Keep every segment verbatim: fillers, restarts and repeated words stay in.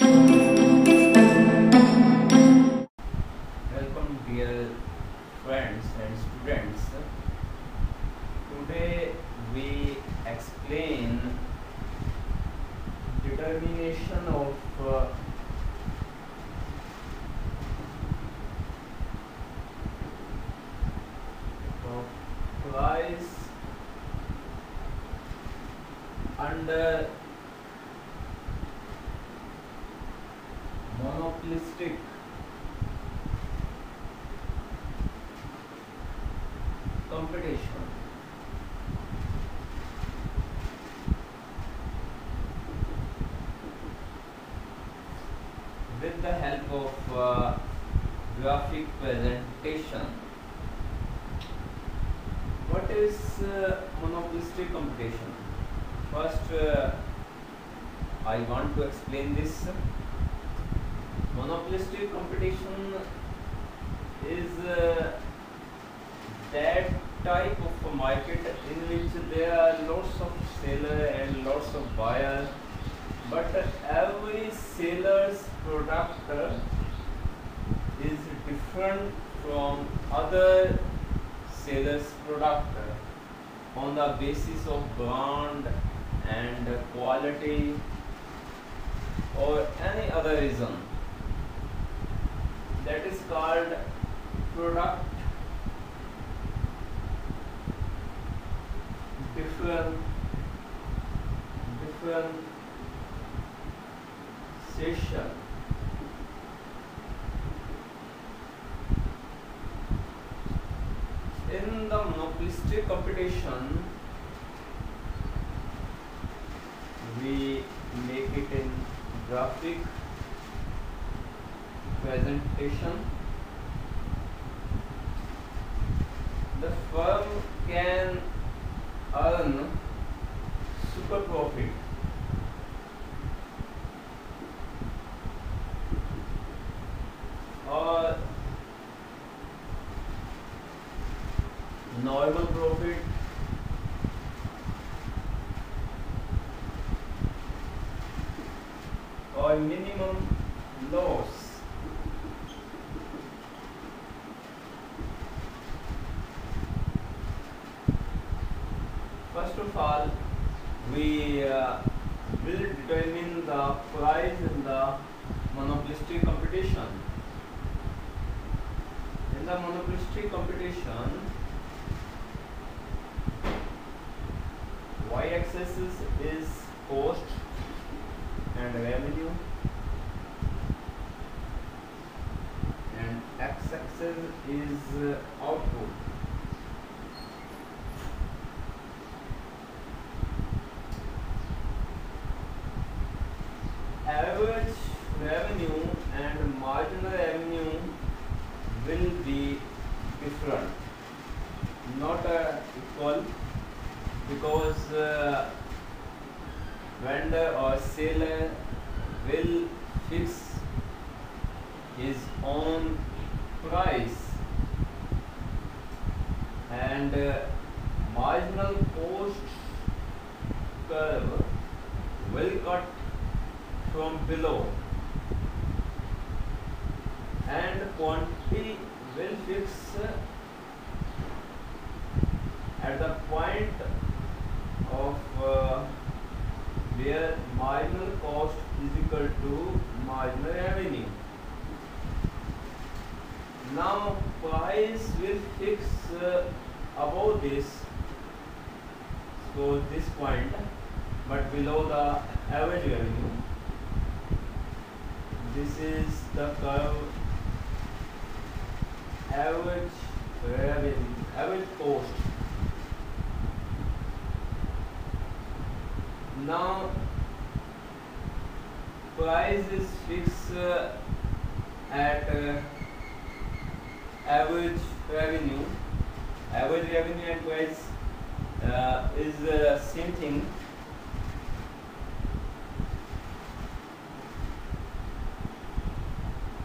Welcome dear friends and students. Today we explain determination of uh, price under monopolistic competition. With the help of uh, graphic presentation, what is uh, monopolistic competition? First, uh, I want to explain this. Monopolistic competition is uh, that type of a market in which there are lots of seller and lots of buyer, but every seller's product is different from other seller's product on the basis of brand and quality or any other reason. That is called product different different session. In the monopolistic competition, we make it in graphic presentation. The firm can earn super profit or normal profit or minimum loss. First of all, we uh, will determine the price in the monopolistic competition. In the monopolistic competition, y-axis is cost and revenue, and x-axis is uh, output. Average revenue and marginal revenue will be different, not uh, equal, because uh, vendor or seller will fix his own price, and uh, marginal cost curve will cut from below, and quantity will fix at the point of uh, where marginal cost is equal to marginal revenue. Now price will fix uh, above this, so this point, but below the average revenue. This is the curve, average revenue, average cost. Now price is fixed uh, at uh, average revenue. Average revenue and price uh, is the uh, same thing.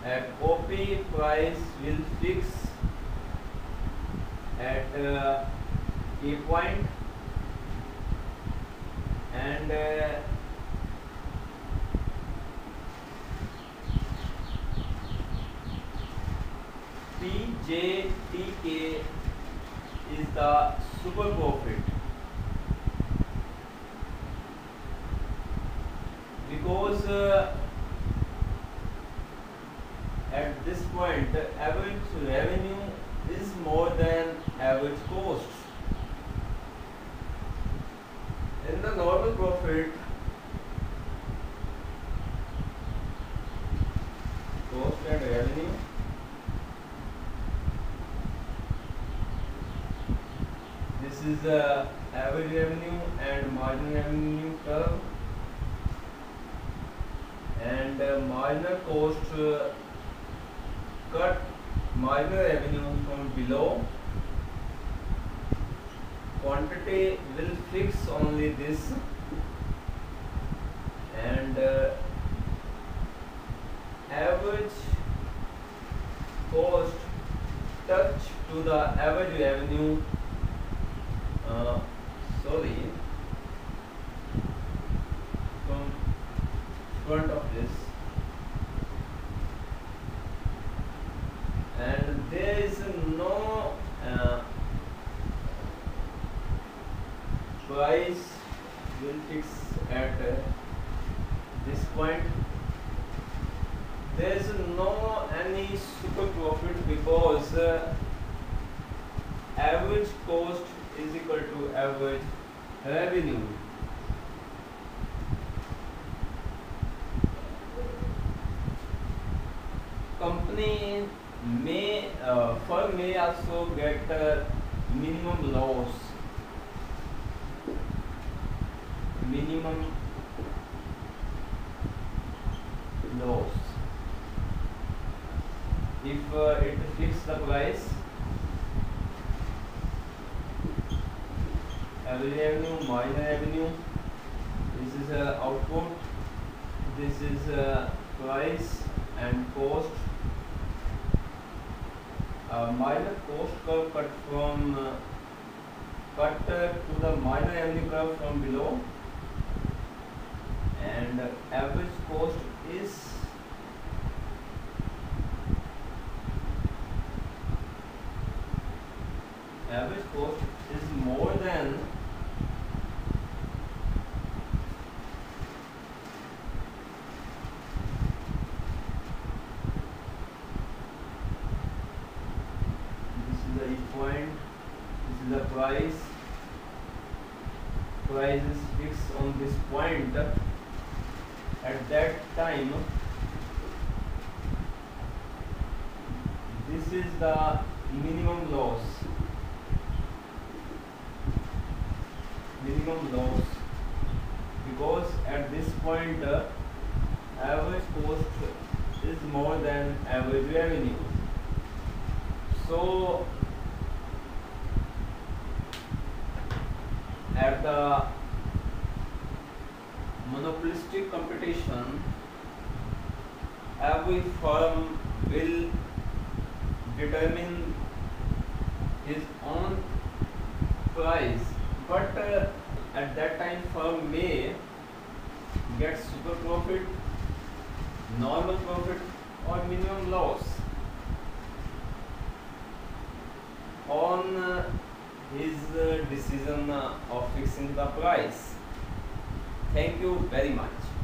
At O P, price will fix at uh, a point, and uh, P J T K is the super profit because uh, at this point the average revenue is more than average cost. In the normal profit, cost and revenue this is the average revenue and marginal revenue curve, and uh, marginal cost uh, cut marginal revenue from below. Quantity will fix only this, and uh, average cost touch to the average revenue. Uh, sorry, from front of this, and there is no uh, price will fix at uh, this point. There is no any super profit because uh, average cost is equal to average revenue. Company may uh, firm may also get uh, minimum loss. Minimum loss if uh, it fixes the price, average revenue, marginal revenue. This is uh, output. This is uh, price and cost. Uh, minor cost curve cut from uh, cut uh, to the minor revenue curve from below. And uh, average cost is average cost is more than this is the point. This is the price. Price is fixed on this point. At that time, this is the minimum loss. Minimum loss because at this point, uh, average cost is more than average revenue. So, at the monopolistic competition, every firm will determine his own price, but uh, at that time firm may get super profit, normal profit or minimum loss. On uh, his uh, decision uh, of fixing the price. Thank you very much.